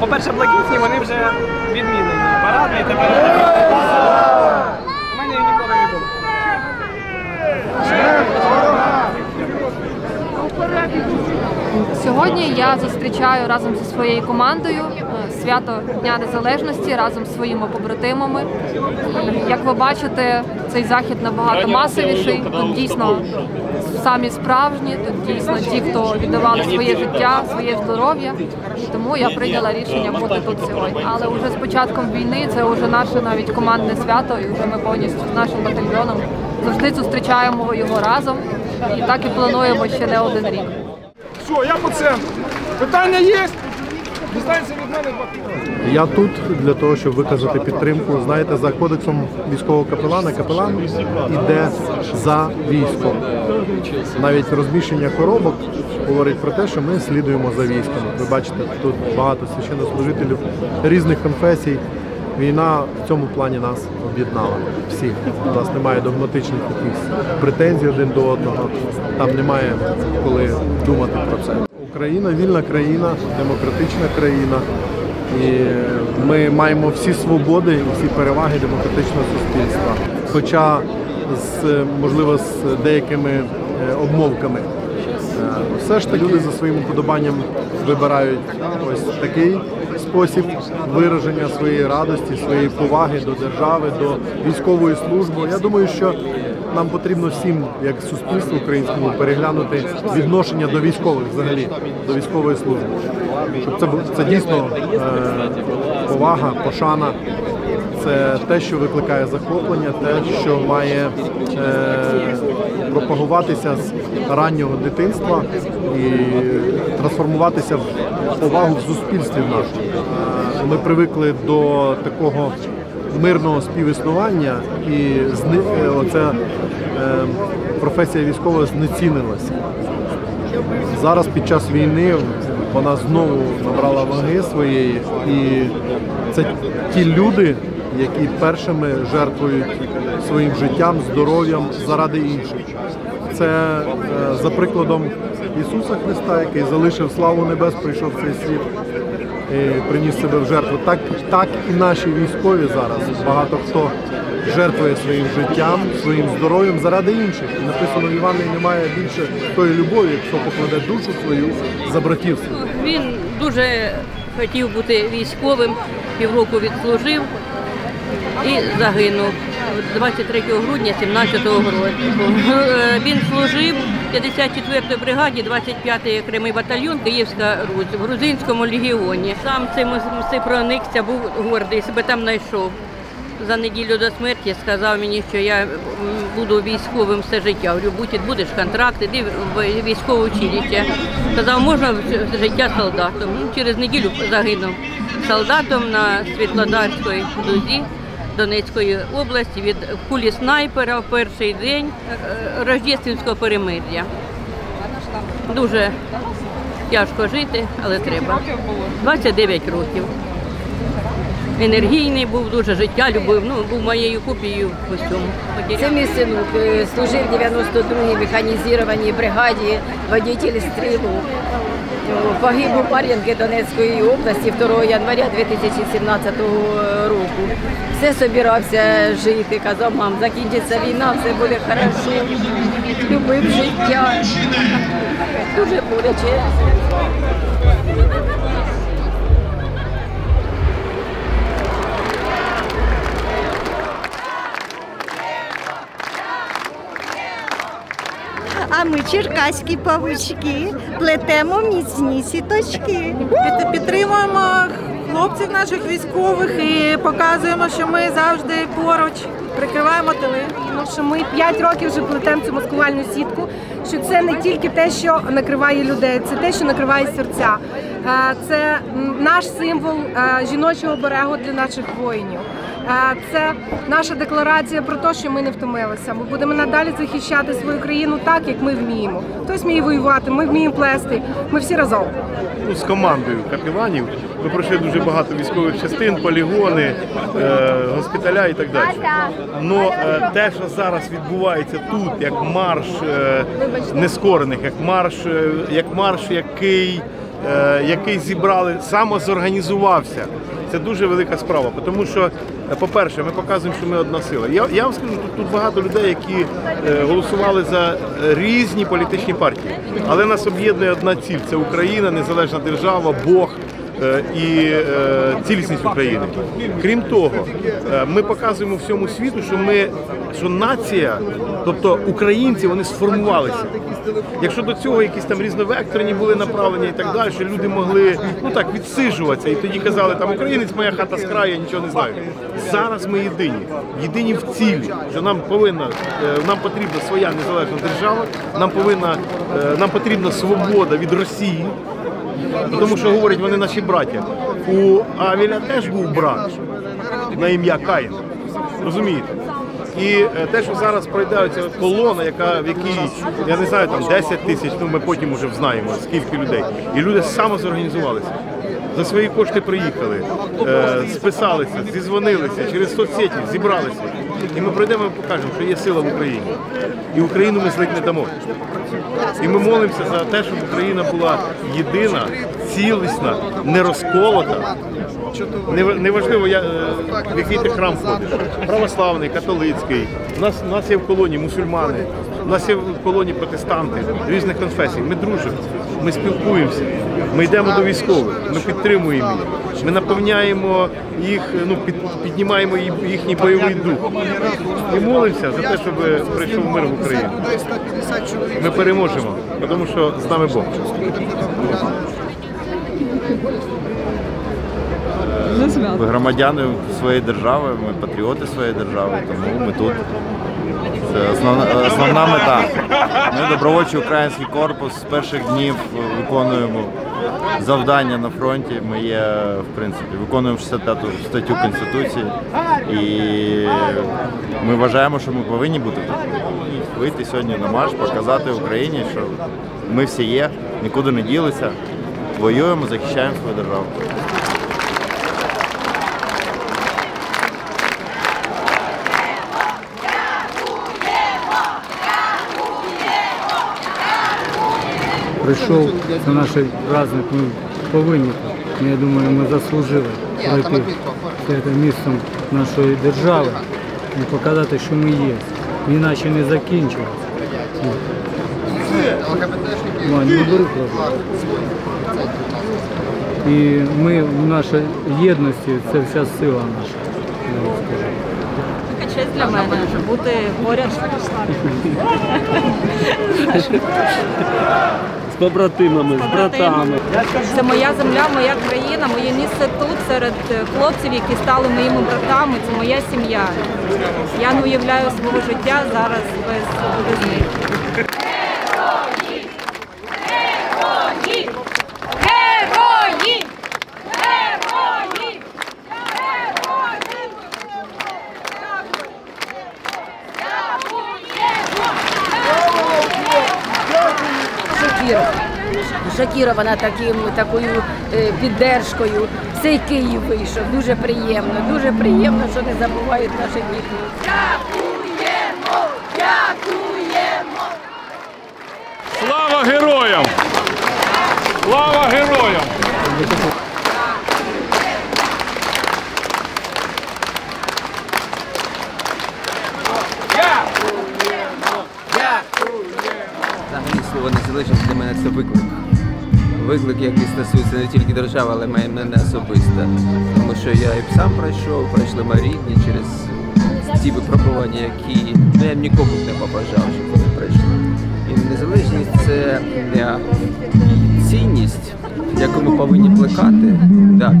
По-перше, блакитні, вони вже відмінені. Парадний тепер. У мене їх ніколи не було. Сьогодні я зустрічаю разом зі своєю командою свято Дня Незалежності разом зі своїми побратимами. І, як ви бачите, цей захід набагато масовіший. Тут дійсно самі справжні, тут дійсно ті, хто віддавали своє життя, своє здоров'я. І тому я прийняла рішення бути тут сьогодні. Але вже з початком війни це вже наше навіть командне свято, і вже ми повністю з нашим батальйоном завжди зустрічаємо його разом. І так і плануємо ще не один рік. Все, я по центру. Питання є? Дістаньте від мене 2 кілометри. Я тут для того, щоб виказати підтримку. Знаєте, за кодексом військового капелана, капелан йде за військом. Навіть розміщення коробок говорить про те, що ми слідуємо за військом. Ви бачите, тут багато священнослужителів різних конфесій. Війна в цьому плані нас об'єднала всіх. У нас немає догматичних якихось претензій один до одного. Там немає коли думати про це. Україна вільна країна, демократична країна. І ми маємо всі свободи і всі переваги демократичного суспільства. Хоча, можливо, з деякими обмовками. Все ж таки люди за своїм уподобанням вибирають ось такий спосіб вираження своєї радості, своєї поваги до держави, до військової служби. Я думаю, що нам потрібно всім, як суспільству українському, переглянути відношення до військових взагалі, до військової служби. Щоб це дійсно повага, пошана. Це те, що викликає захоплення, те, що має пропагуватися з раннього дитинства і трансформуватися в повагу в суспільстві в нашому. Ми привикли до такого мирного співіснування, і оця професія військового знецінилася. Зараз під час війни вона знову набрала ваги своєї, і це ті люди, які першими жертвують своїм життям, здоров'ям заради інших. Це за прикладом Ісуса Христа, який залишив славу небес, прийшов в цей світ, і приніс себе в жертву. Так і наші військові зараз. Багато хто жертвує своїм життям, своїм здоров'ям заради інших. І написано в Івангелії, немає більше тої любові, хто покладе душу свою за братів своїх. Він дуже хотів бути військовим, півроку відслужив. І загинув 23 грудня 17-го року. Він служив в 54-й бригаді, 25-й окремий батальйон Київська Русь в Грузинському легіоні. Сам цим проникся, був гордий, себе там знайшов. За неділю до смерті сказав мені, що я буду військовим все життя. Говорю, будеш контракт, іди в військове училище. Сказав, можна життя солдатом. Через неділю загинув солдатом на Світлодарській дузі Донецької області від кулі снайпера в перший день Рождественського перемир'я. Дуже тяжко жити, але треба. 29 років. Енергійний був, дуже життя любив, був моєю копією в усьому. Це мій синок, служив в 92-й механізованій бригаді, водитель стрілу. Погиб у Мар'їнці Донецької області 2 января 2017 року. Все збирався жити, казав, мам, закінчиться війна, все буде хорошо. Любив життя. Дуже боляче. А ми, черкаські павучки, плетемо міцні сіточки. Підтримуємо хлопців наших військових і показуємо, що ми завжди поруч, прикриваємо тили. Тому що ми 5 років вже плетемо цю маскувальну сітку, що це не тільки те, що накриває людей, це те, що накриває серця. Це наш символ жіночого берегу для наших воїнів. Це наша декларація про те, що ми не втомилися. Ми будемо надалі захищати свою країну так, як ми вміємо. Хтось вміє воювати, ми вміємо плести, ми всі разом. З командою капеланів ми пройшли дуже багато військових частин, полігони, госпіталя і так далі. Но те, що зараз відбувається тут, як марш нескорених, як марш, який який зібрали, самозорганізувався. Це дуже велика справа, тому що, по-перше, ми показуємо, що ми одна сила. Я вам скажу, тут багато людей, які голосували за різні політичні партії, але нас об'єднує одна ціль – це Україна, незалежна держава, Бог і цілісність України. Крім того, ми показуємо всьому світу, що нація, тобто українці, вони сформувалися. Якщо до цього якісь там різновекторні були направлення і так далі, що люди могли, ну так, відсижуватися, і тоді казали, там, українець, моя хата з краю, я нічого не знаю. Зараз ми єдині, єдині в цілі, що нам потрібна своя незалежна держава, нам потрібна свобода від Росії, тому що, говорять, вони наші браття. У Авеля теж був брат на ім'я Каїн, розумієте? І те, що зараз пройде ця колона, в якій, я не знаю, там 10 тисяч, ну ми потім вже знаємо, скільки людей. І люди самозорганізувалися, за свої кошти приїхали, списалися, зізвонилися, через соцсеті зібралися. І ми пройдемо і покажемо, що є сила в Україні. І Україну ми злить не дамо. І ми молимося за те, щоб Україна була єдина, цілісна, не розколота. Неважливо, в який ти храм ходиш. Православний, католицький. У нас є в колоні мусульмани, у нас є в колоні протестанти різних конфесій. Ми дружимо, ми спілкуємося, ми йдемо до військових, ми підтримуємо їх, ми наповняємо їх, піднімаємо їхній бойовий дух. І молимося за те, щоб прийшов мир в Україну. Ми переможемо, тому що з нами Бог. Ми громадяни своєї держави, ми патріоти своєї держави, тому ми тут. Це основна мета. Ми, добровольчий український корпус, з перших днів виконуємо завдання на фронті. Ми є, в принципі, виконуємо 65-ту статтю Конституції. І ми вважаємо, що ми повинні бути тут. Вийти сьогодні на марш, показати Україні, що ми всі є, нікуди не ділися, воюємо, захищаємо свою державу. Прийшов на наш праздник, ми повинні, я думаю, ми заслужили пройти цим містом нашої держави і показати, що ми є. Іначе не закінчилося. І ми в нашій єдності, це вся сила наша. Така честь для мене, бути поряд. З побратимами, з братами. Це моя земля, моя країна, моє місце тут, серед хлопців, які стали моїми братами. Це моя сім'я. Я не уявляю свого життя зараз без них. Герої! Герої! Герої! Герої! Шакірована такою підтримкою. Всей Київ вийшов. Дуже приємно, що не забувають наших дітей. Дякуємо! Дякуємо! Слава героям! Слава героям! Для мене це виклик. Виклик, який стосується не тільки держави, але й мене особисто. Тому що я і сам пройшли мої рідні через ті випробування, які я б нікому не побажав, щоб вони пройшли. І незалежність – це цінність, яку ми повинні плекати,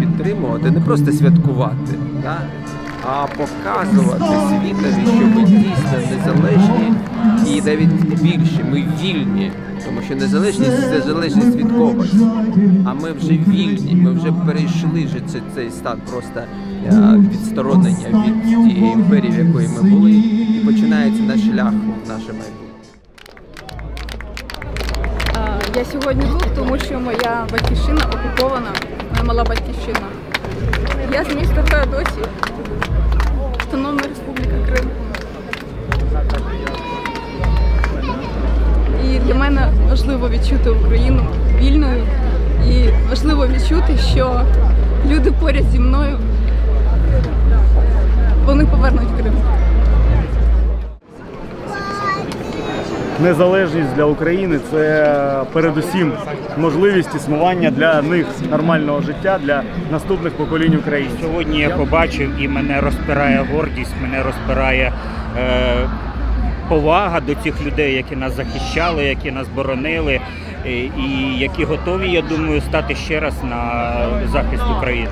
підтримувати, не просто святкувати, а показувати світові, що ми дійсно незалежні і навіть більше, ми вільні. Тому що незалежність – це залежність від когось, а ми вже вільні, ми вже перейшли цей стан просто відсторонення від тієї імперії, в якої ми були, і починається наш шлях, наше майбутнє. Я сьогодні тут, тому що моя батьківщина окупована, моя мала батьківщина. Я з міста Феодосії, Автономна Республіка Крим. І для мене важливо відчути Україну вільною І важливо відчути, що люди поряд зі мною, вони повернуть Крим. Незалежність для України – це передусім можливість існування для них нормального життя, для наступних поколінь українців. Сьогодні я побачив, і мене розпирає гордість, мене розпирає повага до цих людей, які нас захищали, які нас боронили і які готові, я думаю, стати ще раз на захист України.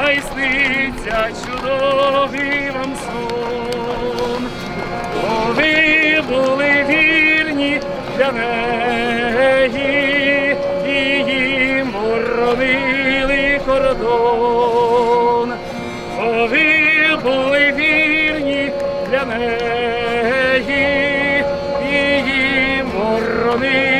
Хай сниться чудовий вам сон, бо ви були вірні для неї, і їм боронили кордон. Бо ви були вірні для неї, і їм боронили кордон.